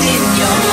in your